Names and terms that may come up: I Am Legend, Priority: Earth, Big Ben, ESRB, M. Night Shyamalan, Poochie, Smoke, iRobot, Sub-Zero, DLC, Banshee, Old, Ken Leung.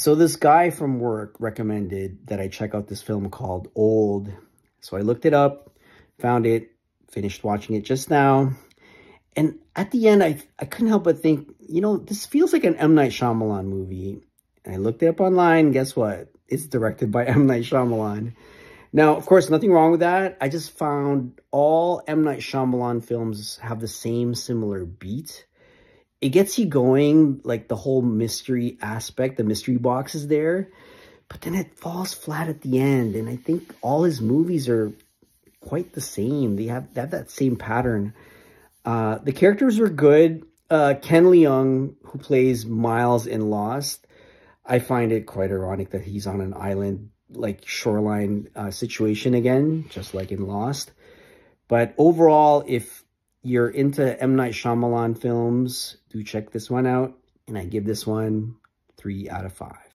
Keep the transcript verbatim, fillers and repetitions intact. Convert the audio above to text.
So this guy from work recommended that I check out this film called Old. So I looked it up, found it, finished watching it just now. And at the end, I, I couldn't help but think, you know, this feels like an M. Night Shyamalan movie. And I looked it up online. Guess what? It's directed by M. Night Shyamalan. Now, of course, nothing wrong with that. I just found all M. Night Shyamalan films have the same similar beat. It gets you going, like the whole mystery aspect, the mystery box is there. But then it falls flat at the end. And I think all his movies are quite the same. They have, they have that same pattern. Uh, the characters were good. Uh, Ken Leung, who plays Miles in Lost, I find it quite ironic that he's on an island, like shoreline uh, situation again, just like in Lost. But overall, if you're into M. Night Shyamalan films, do check this one out. And I give this one three out of five.